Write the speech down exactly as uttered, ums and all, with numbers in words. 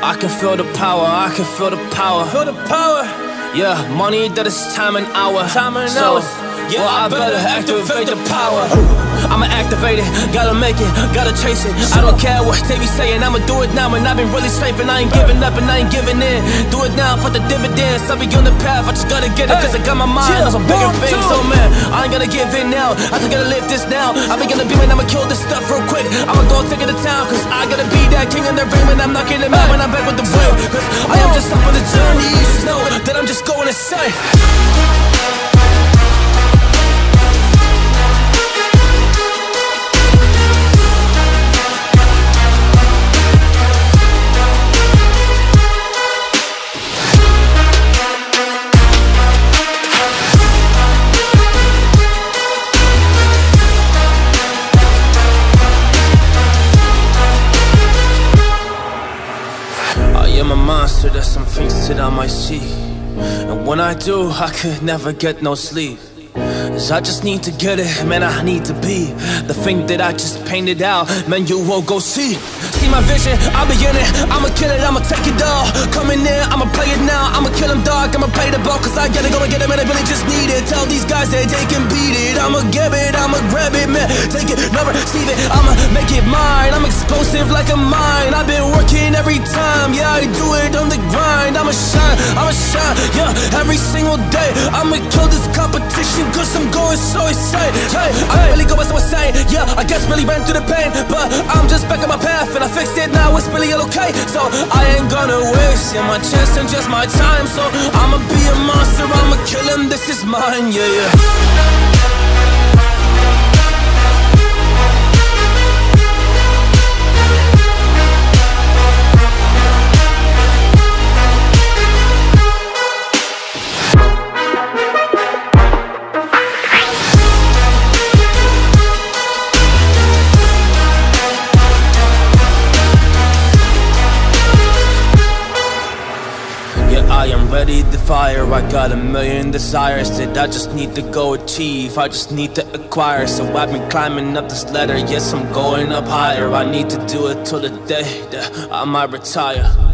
I can feel the power, I can feel the power. Feel the power. Yeah, money that is time and hour. Time and so, hour. Yeah, well, I, I better, better activate, activate the power. I'ma activate it, gotta make it, gotta chase it. I don't care what they be saying, I'ma do it now. And I've been really safe, and I ain't giving up and I ain't giving in. Do it now for the dividends. I'll be on the path, I just gotta get it, cause I got my mind on some bigger things. So man, I ain't gonna give in now, I just gotta live this now. I've been gonna be man, I'ma kill this stuff real quick. I'ma go take it to town, cause I gotta be that king in the ring. When I'm not getting mad, when I'm back with the real, cause I am just up on the journey. You just know that I'm just going insane. I'm a monster, there's some things that I might see, and when I do, I could never get no sleep. Cause I just need to get it, man, I need to be the thing that I just painted out, man, you won't go see. See my vision, I'll be in it, I'ma kill it, I'ma take it all. Coming in, I'ma play it now, I'ma kill him, dog, I'ma play the ball. Cause I gotta go and get it, man, I really just need it. Tell these guys that they can beat it, I'ma get it, I'ma grab it, man, take it, never receive it. I'ma make it mine, I'm explosive like a mine. I've been working every time, yeah, I do it on the grind. I'ma shine, I'ma shine, yeah, every single day. I'ma kill this competition, cause I'm going so insane. Hey, I really go by so insane. Yeah, I guess really ran through the pain, but I'm just back on my path and I fixed it now. It's really okay, so I ain't gonna waste yeah, my chance and just my time. So I'ma be a monster, I'ma kill him. This is mine, yeah, yeah. I am ready to fire, I got a million desires that I just need to go achieve, I just need to acquire. So I've been climbing up this ladder, yes I'm going up higher. I need to do it till the day that I might retire.